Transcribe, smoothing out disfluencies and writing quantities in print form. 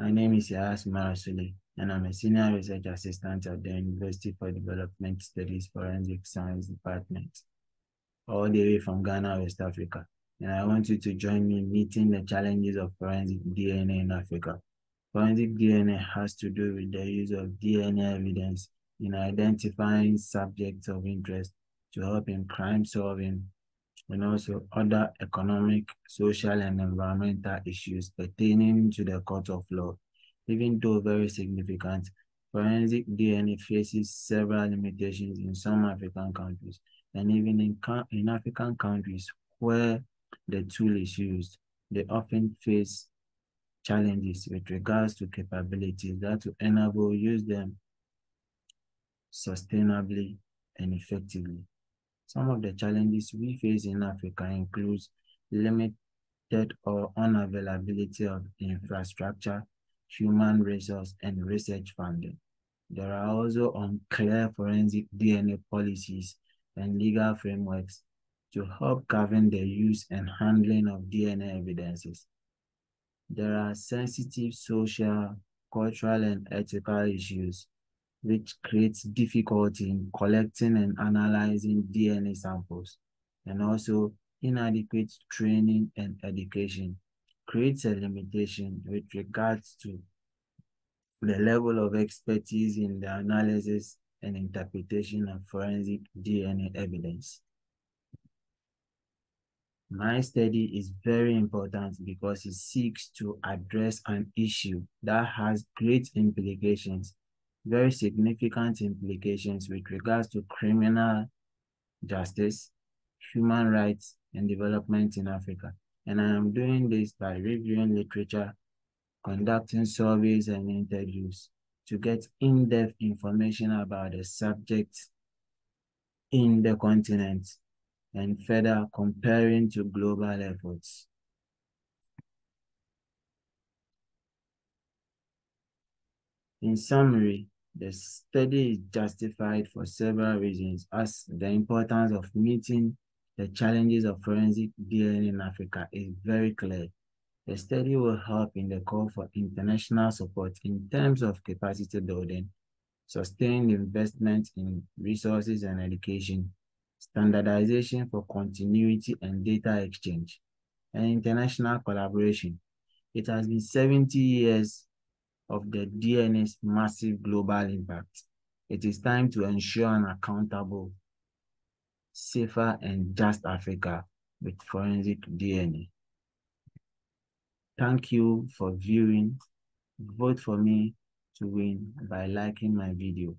My name is Yahaya Sumara Sulley, and I'm a senior research assistant at the University for Development Studies Forensic Science Department, all the way from Ghana, West Africa. And I want you to join me in meeting the challenges of forensic DNA in Africa. Forensic DNA has to do with the use of DNA evidence in identifying subjects of interest to help in crime solving and also other economic, social, and environmental issues pertaining to the court of law. Even though very significant, forensic DNA faces several limitations in some African countries, and even in African countries where the tool is used, they often face challenges with regards to capabilities that will enable use them sustainably and effectively. Some of the challenges we face in Africa includes limited or unavailability of infrastructure, human resource, and research funding. There are also unclear forensic DNA policies and legal frameworks to help govern the use and handling of DNA evidences. There are sensitive social, cultural, and ethical issues which creates difficulty in collecting and analyzing DNA samples, and also inadequate training and education creates a limitation with regards to the level of expertise in the analysis and interpretation of forensic DNA evidence. My study is very important because it seeks to address an issue that has great implications, very significant implications with regards to criminal justice, human rights, and development in Africa. And I am doing this by reviewing literature, conducting surveys and interviews to get in-depth information about the subjects in the continent and further comparing to global efforts. In summary, the study is justified for several reasons, as the importance of meeting the challenges of forensic DNA in Africa is very clear. The study will help in the call for international support in terms of capacity building, sustained investment in resources and education, standardization for continuity and data exchange, and international collaboration. It has been 70 years of the DNA's massive global impact. It is time to ensure an accountable, safer, and just Africa with forensic DNA. Thank you for viewing. Vote for me to win by liking my video.